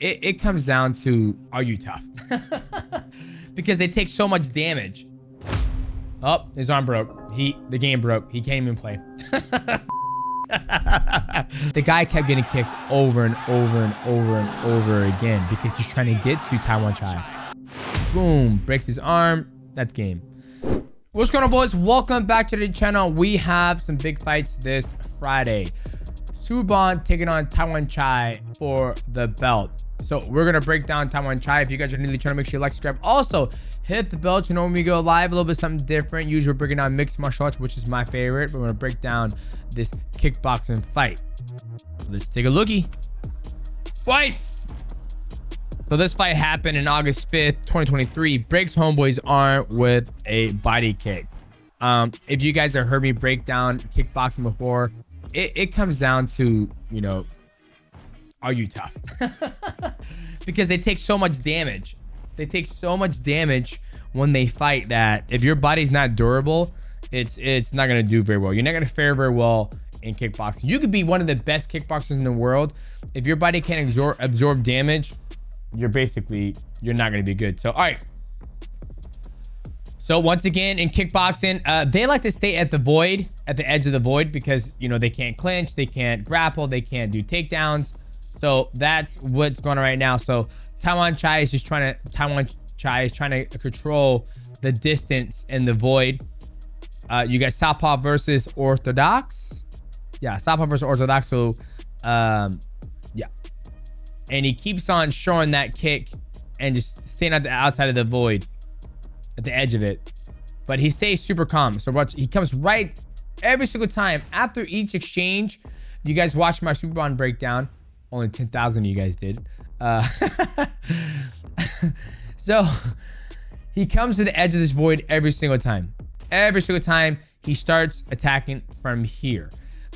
it comes down to, are you tough? Because they take so much damage. Oh, his arm broke. The game broke. He can't even play. The guy kept getting kicked over and over and over and over again because he's trying to get to Tawanchai. Boom, breaks his arm. That's game. What's going on, boys? Welcome back to the channel. We have some big fights this Friday. Superbon taking on Tawanchai for the belt. So we're gonna break down Tawanchai. If you guys are new to the channel, make sure you like, subscribe. Also, hit the bell to know when we go live. A little bit something different. Usually we're breaking down mixed martial arts, which is my favorite. But we're gonna break down this kickboxing fight. Let's take a lookie. Fight! So this fight happened in August 5th, 2023. Breaks homeboy's arm with a body kick. If you guys have heard me break down kickboxing before, it comes down to, you know, are you tough? Because they take so much damage. They take so much damage when they fight that if your body's not durable, it's not gonna do very well. You're not gonna fare very well in kickboxing. You could be one of the best kickboxers in the world. If your body can't absorb damage, you're not gonna be good. So all right. So once again, in kickboxing, they like to stay at the void, at the edge of the void, because, you know, they can't clinch, they can't grapple, they can't do takedowns. So that's what's going on right now. So Tawanchai is trying to control the distance and the void. You got Southpaw versus Orthodox. Yeah, Southpaw versus Orthodox. So, yeah. And he keeps on showing that kick and just staying at the outside of the void, at the edge of it, but he stays super calm. So watch, he comes right every single time after each exchange. You guys watched my Superbon breakdown. Only 10,000 of you guys did. So he comes to the edge of this void every single time. Every single time he starts attacking from here.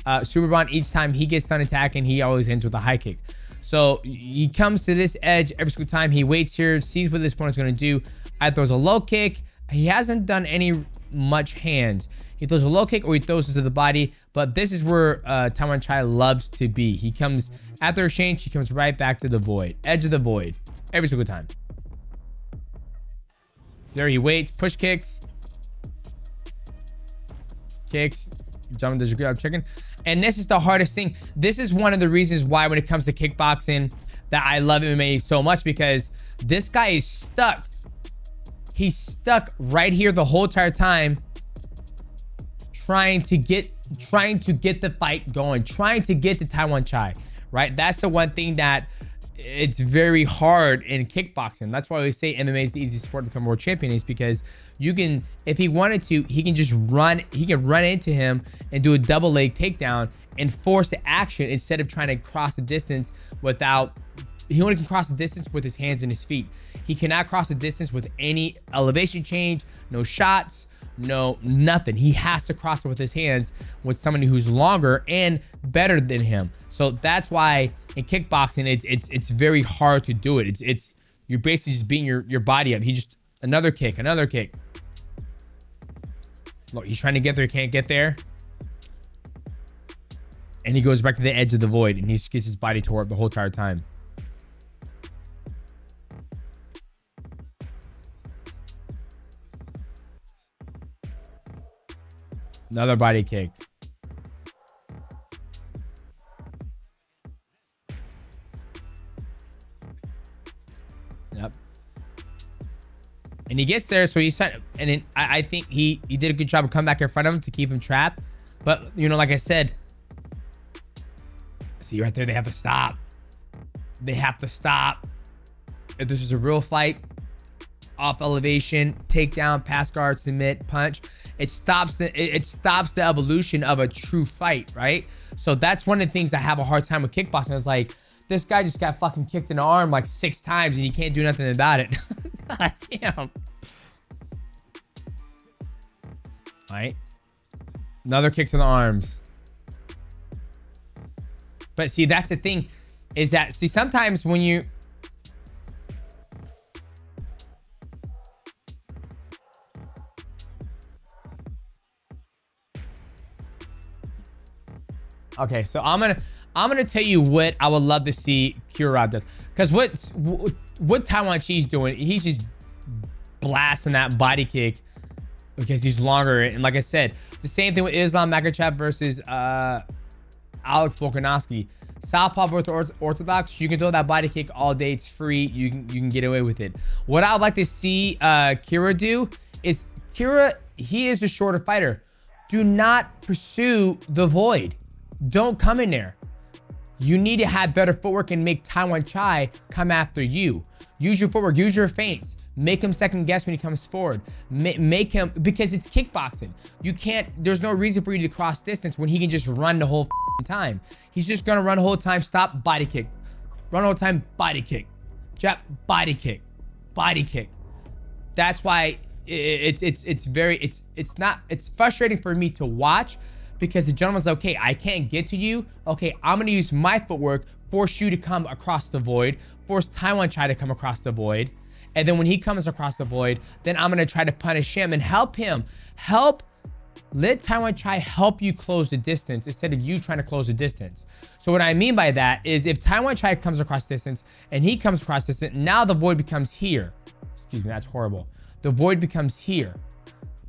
Superbon, each time he gets done attacking, he always ends with a high kick. So he comes to this edge every single time. He waits here, sees what this opponent's going to do. Either throws a low kick. He hasn't done any much hands. He throws a low kick or he throws it to the body. But this is where Tawanchai loves to be. He comes after exchange. He comes right back to the void, edge of the void, every single time. There he waits, push kicks, kicks. John does a good job checking. And this is the hardest thing. This is one of the reasons why when it comes to kickboxing that I love MMA so much, because this guy is stuck. He's stuck right here the whole entire time trying to get the fight going, trying to get to Tawanchai, right? That's the one thing that it's very hard in kickboxing. That's why we say MMA is the easiest sport to become world champion, is because you can, if he wanted to, he can just run, he can run into him and do a double leg takedown and force the action instead of trying to cross the distance without, he only can cross the distance with his hands and his feet. He cannot cross the distance with any elevation change, no shots, no nothing. He has to cross it with his hands with somebody who's longer and better than him. So that's why in kickboxing it's very hard to do it. It's you're basically just beating your body up. He just another kick, another kick. Look, he's trying to get there, can't get there, and he goes back to the edge of the void and he just gets his body tore up the whole entire time. Another body kick. Yep. And he gets there, so he's trying, and then I think he did a good job of coming back in front of him to keep him trapped. But you know, like I said, see right there, they have to stop. They have to stop. If this was a real fight, off elevation, takedown, pass guard, submit, punch. It stops the evolution of a true fight, right? So that's one of the things I have a hard time with kickboxing. It's like, this guy just got fucking kicked in the arm like 6 times and he can't do nothing about it. God damn. All right. Another kick to the arms. But see, that's the thing is that, see, sometimes when you, okay, so I'm gonna I'm going to tell you what I would love to see Kurov does. Because what Tawanchai's doing, he's just blasting that body kick because he's longer. And like I said, the same thing with Islam Makhachev versus Alex Volkanovski. Southpaw versus Orthodox, you can throw that body kick all day. It's free. You can get away with it. What I would like to see Kira do is, Kira, he is the shorter fighter. Do not pursue the void. Don't come in there. You need to have better footwork and make Tawanchai come after you. Use your footwork. Use your feints. Make him second guess when he comes forward. Make him, because it's kickboxing. You can't, there's no reason for you to cross distance when he can just run the whole time. He's just going to run the whole time. Stop, body kick. Run the whole time, body kick. Jab, body kick. Body kick. That's why it's frustrating for me to watch, because the gentleman's like, okay, I can't get to you. Okay, I'm going to use my footwork, force you to come across the void, force Tawanchai to come across the void. And then when he comes across the void, then I'm going to try to punish him and help him. Let Tawanchai help you close the distance instead of you trying to close the distance. So what I mean by that is, if Tawanchai comes across distance and he comes across distance, now the void becomes here. Excuse me, that's horrible. The void becomes here,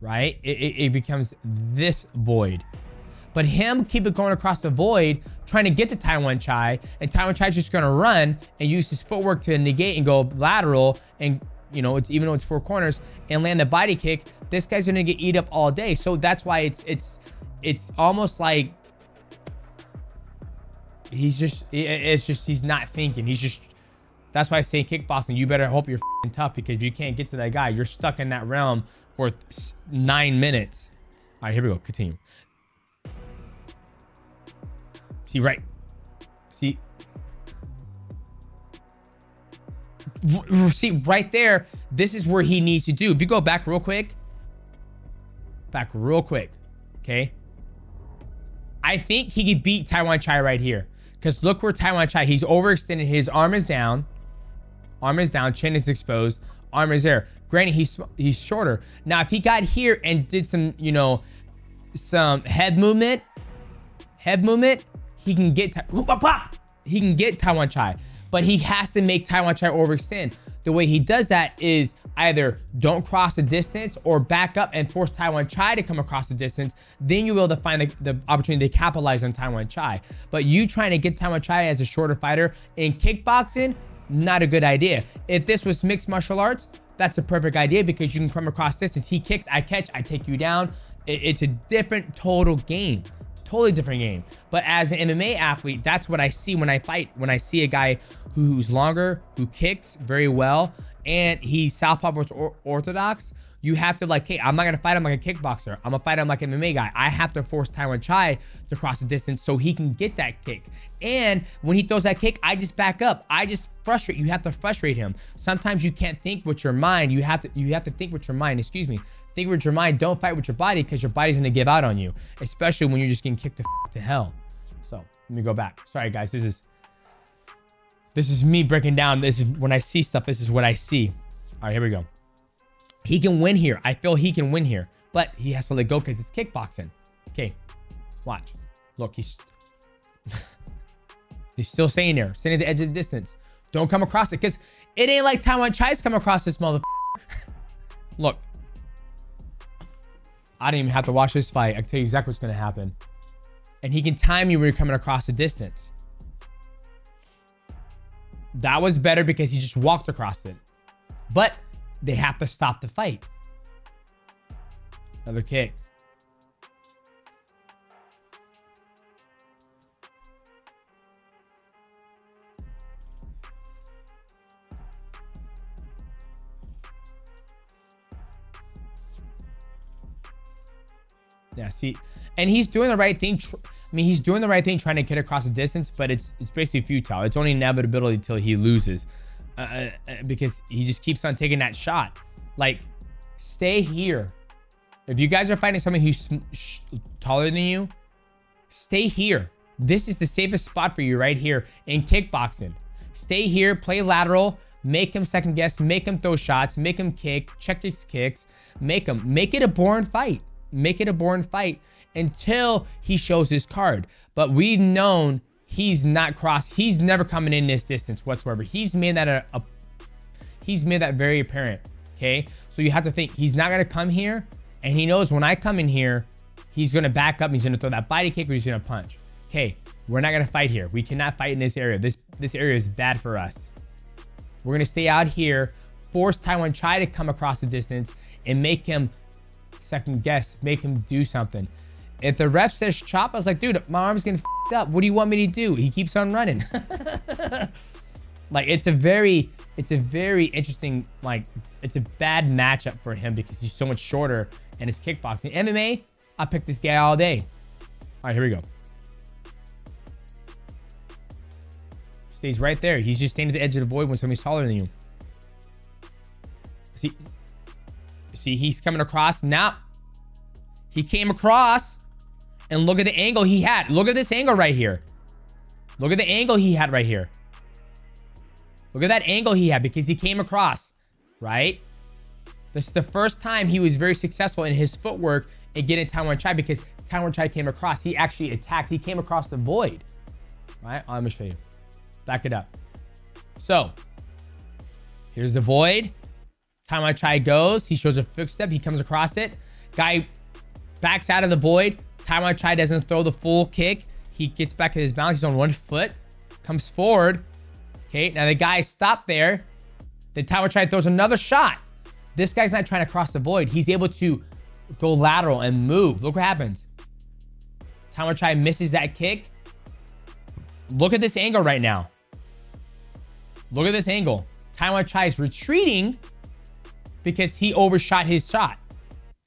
right? It becomes this void. But him keep it going across the void, trying to get to Tawanchai, and Tawanchai's just gonna run and use his footwork to negate and go lateral, and you know, it's, even though it's four corners, and land the body kick. This guy's gonna get eat up all day. So that's why it's almost like he's not thinking. He's just, that's why I say kickboxing, you better hope you're tough, because you can't get to that guy. You're stuck in that realm for 9 minutes. All right, here we go, continue. See, right. See right there. This is where he needs to do. If you go back real quick. Okay. I think he could beat Tawanchai right here. Because look where Tawanchai, he's overextended. His arm is down. Chin is exposed. Arm is there. Granted, he's shorter. Now, if he got here and did some, you know, some head movement. He can get Tawanchai, but he has to make Tawanchai overextend. The way he does that is either don't cross the distance or back up and force Tawanchai to come across the distance. Then you'll be able to find the opportunity to capitalize on Tawanchai. But you trying to get Tawanchai as a shorter fighter in kickboxing, not a good idea. If this was mixed martial arts, that's a perfect idea, because you can come across distance. He kicks, I catch, I take you down. It's a different total game. Totally different game. But as an MMA athlete, that's what I see when I fight. When I see a guy who's longer, who kicks very well, and he's southpaw versus orthodox, you have to like, hey, I'm not gonna fight him like a kickboxer. I'm gonna fight him like an MMA guy. I have to force Tawanchai to cross the distance so he can get that kick. And when he throws that kick, I just back up. I just frustrate. You have to frustrate him. Sometimes you can't think with your mind. You have to think with your mind. Excuse me. Think with your mind, don't fight with your body, because your body's gonna give out on you, especially when you're just getting kicked to hell. So let me go back. Sorry guys, this is me breaking down. This is when I see stuff, this is what I see. All right, here we go. He can win here. I feel he can win here, but he has to let go because it's kickboxing. Okay, watch. Look, he's still staying there, staying at the edge of the distance. Don't come across it, because it ain't like Tawanchai's come across this motherfucker. Look. I didn't even have to watch this fight. I can tell you exactly what's going to happen. And he can time you when you're coming across the distance. That was better because he just walked across it. But they have to stop the fight. Another kick. Yeah, see, and he's doing the right thing. I mean, he's doing the right thing, trying to get across the distance, but it's basically futile. It's only inevitability until he loses, because he just keeps on taking that shot. Like, stay here. If you guys are fighting someone who's taller than you, stay here. This is the safest spot for you right here in kickboxing. Stay here, play lateral, make him second guess, make him throw shots, make him kick, check his kicks, make it a boring fight. Make it a boring fight until he shows his card. But we've known he's not crossed. He's never coming in this distance whatsoever. He's made that he's made that very apparent. Okay, so you have to think he's not gonna come here, and he knows when I come in here, he's gonna back up. And he's gonna throw that body kick, or he's gonna punch. Okay, we're not gonna fight here. We cannot fight in this area. This area is bad for us. We're gonna stay out here, force Tawanchai to come across the distance, and make him second guess, make him do something. If the ref says chop, I was like, dude, my arm's getting f***ed up. What do you want me to do? He keeps on running. Like, it's a very interesting, like, it's a bad matchup for him because he's so much shorter and it's kickboxing. MMA, I pick this guy all day. All right, here we go. Stays right there. He's just staying at the edge of the void when somebody's taller than you. See, he's coming across now. He came across, and look at the angle he had. Look at this angle right here. Look at the angle he had right here. Look at that angle he had because he came across, right? This is the first time he was very successful in his footwork in getting Tawanchai because Tawanchai came across. He actually attacked. He came across the void, right? I'm gonna show you. Back it up. So here's the void. Tawanchai goes. He shows a footstep. He comes across it. Guy backs out of the void. Tawanchai doesn't throw the full kick. He gets back to his balance. He's on one foot. Comes forward. Okay, now the guy stopped there. Then Tawanchai throws another shot. This guy's not trying to cross the void. He's able to go lateral and move. Look what happens. Tawanchai misses that kick. Look at this angle right now. Look at this angle. Tawanchai is retreating because he overshot his shot.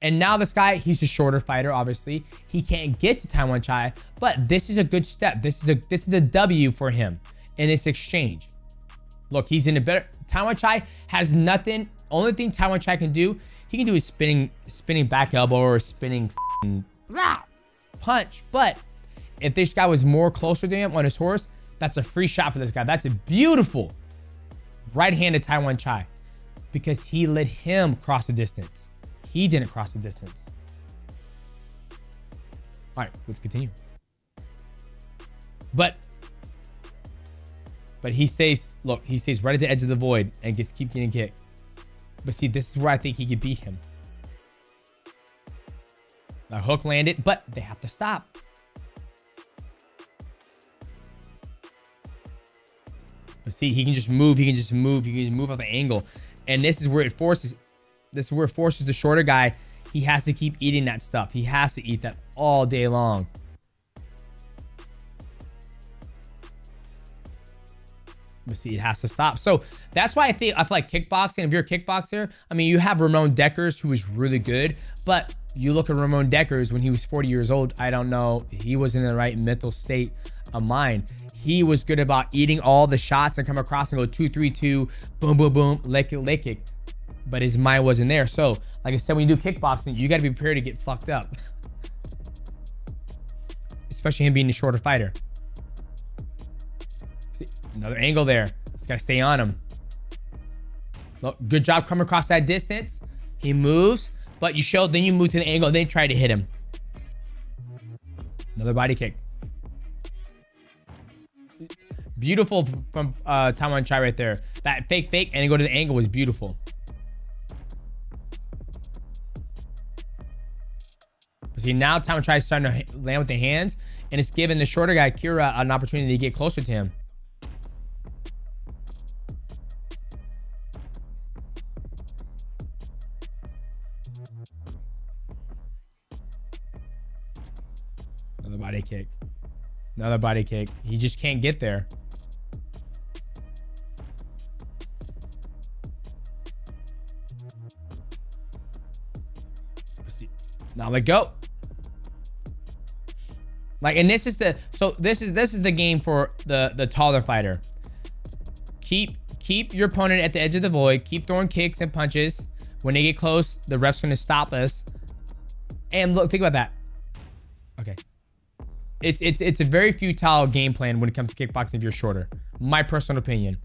And now this guy, he's a shorter fighter, obviously. He can't get to Tawanchai, but this is a good step. This is a W for him in this exchange. Look, he's in a better... Tawanchai has nothing. Only thing Tawanchai can do, he can do is spinning back elbow or spinning punch. But if this guy was more closer to him on his horse, that's a free shot for this guy. That's a beautiful right hand to Tawanchai because he let him cross the distance. He didn't cross the distance. All right, let's continue. But he stays, look, he stays right at the edge of the void and keeps getting kicked. But see, this is where I think he could beat him. Now hook landed, but they have to stop. But see, he can just move off the angle. And this is where it forces... This is where it forces the shorter guy. He has to keep eating that stuff. He has to eat that all day long. But see, it has to stop. So that's why I feel like kickboxing. If you're a kickboxer, I mean, you have Ramon Deckers, who is really good. But you look at Ramon Deckers when he was 40 years old. I don't know. He was in the right mental state of mind. He was good about eating all the shots and come across and go 2-3-2, boom, boom, boom, leg kick, leg kick. But his mind wasn't there. So, like I said, when you do kickboxing, you got to be prepared to get fucked up. Especially him being a shorter fighter. See, another angle there. Just got to stay on him. Look, good job coming across that distance. He moves, but you show, then you move to the angle, then try to hit him. Another body kick. Beautiful from Tawanchai right there. That fake, and then go to the angle was beautiful. See, now Tawanchai is starting to land with the hands, and it's giving the shorter guy, Kira, an opportunity to get closer to him. Another body kick. Another body kick. He just can't get there. See, now let go. Like, and this is the, so this is the game for the taller fighter. Keep your opponent at the edge of the void. Keep throwing kicks and punches. When they get close, the ref's gonna stop us. And look, think about that. Okay. It's a very futile game plan when it comes to kickboxing if you're shorter. My personal opinion.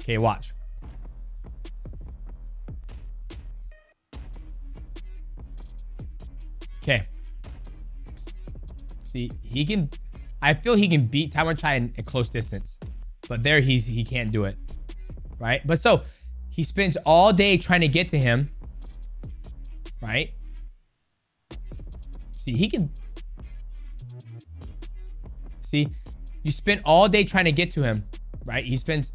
Okay, watch. Okay. See, he can, I feel he can beat Tawanchai in close distance, but there he can't do it, right? But so he spends all day trying to get to him, right? See, he can, see, you spend all day trying to get to him, right? He spends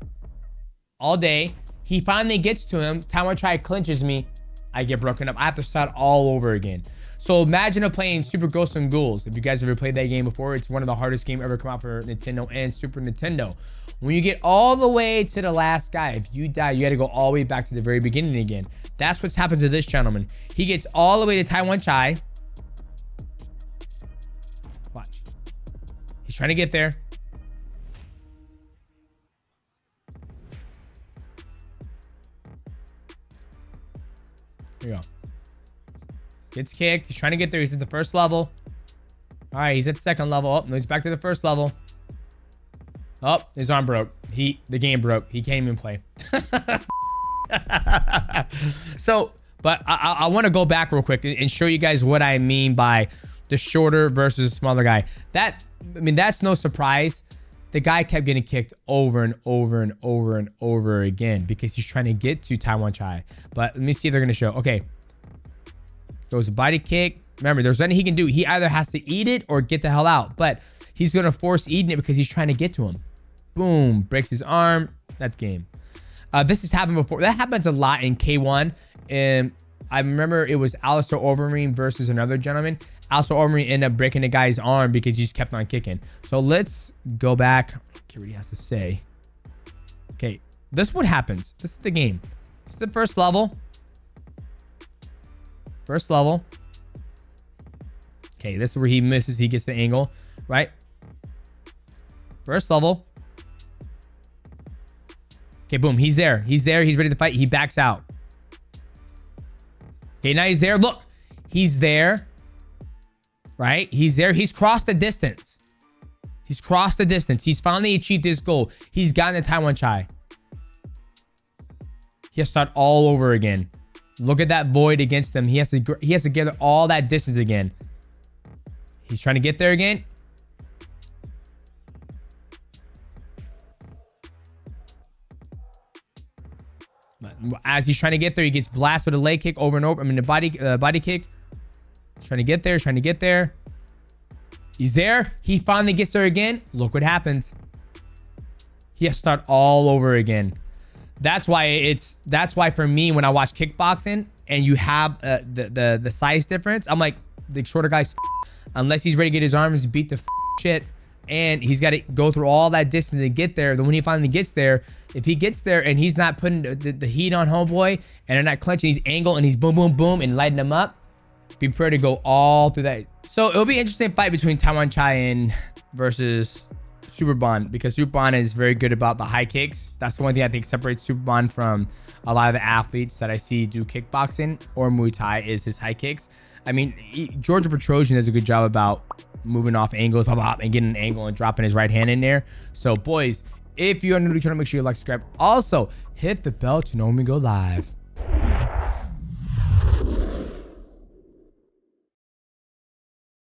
all day. He finally gets to him. Tawanchai clinches me. I get broken up. I have to start all over again. So imagine playing Super Ghosts and Ghouls. If you guys ever played that game before, it's one of the hardest games ever come out for Nintendo and Super Nintendo. When you get all the way to the last guy, if you die, you got to go all the way back to the very beginning again. That's what's happened to this gentleman. He gets all the way to Tawanchai. Watch. He's trying to get there. Here we go. Gets kicked. He's trying to get there. He's at the first level. All right, he's at the second level. Oh, no, he's back to the first level. Oh, his arm broke. The game broke. He can't even play. So, but I want to go back real quick and show you guys what I mean by the shorter versus smaller guy. That, I mean, that's no surprise. The guy kept getting kicked over and over and over and over again because he's trying to get to Tawanchai. But let me see if they're going to show. Okay. Goes a body kick. Remember, there's nothing he can do. He either has to eat it or get the hell out. But he's going to force eating it because he's trying to get to him. Boom. Breaks his arm. That's game. This has happened before. That happens a lot in K1. And I remember it was Alistair Overeem versus another gentleman. Alistair Overeem ended up breaking the guy's arm because he just kept on kicking. So let's go back. I don't care what he has to say. Okay, this is what happens. This is the game. It's the first level. First level. Okay, this is where he misses. He gets the angle, right? First level. Okay, boom. He's there. He's there. He's ready to fight. He backs out. Okay, now he's there. Look, he's there. Right? He's there. He's crossed the distance. He's crossed the distance. He's finally achieved his goal. He's gotten to Tawanchai. He has to start all over again. Look at that void against them. He has to gather all that distance again. He's trying to get there again. As he's trying to get there, he gets blasted with a leg kick over and over. I mean, the body kick. Trying to get there, trying to get there. He's there. He finally gets there again. Look what happens. He has to start all over again. That's why for me, when I watch kickboxing and you have the size difference, I'm like, the shorter guy's unless he's ready to get his arms beat the shit, and he's got to go through all that distance to get there. Then when he finally gets there, if he gets there and he's not putting the heat on homeboy and they're not clenching, he's angle and he's boom, boom, boom and lighting him up. Be prepared to go all through that. So it'll be an interesting fight between Tawanchai and versus Superbon, because Superbon is very good about the high kicks. That's the one thing I think separates Superbon from a lot of the athletes that I see do kickboxing or Muay Thai is his high kicks. I mean, Georgia Petrosian does a good job about moving off angles, pop, pop, and getting an angle and dropping his right hand in there. So boys, if you're new to the channel, make sure you like, subscribe. Also, hit the bell to know when we go live.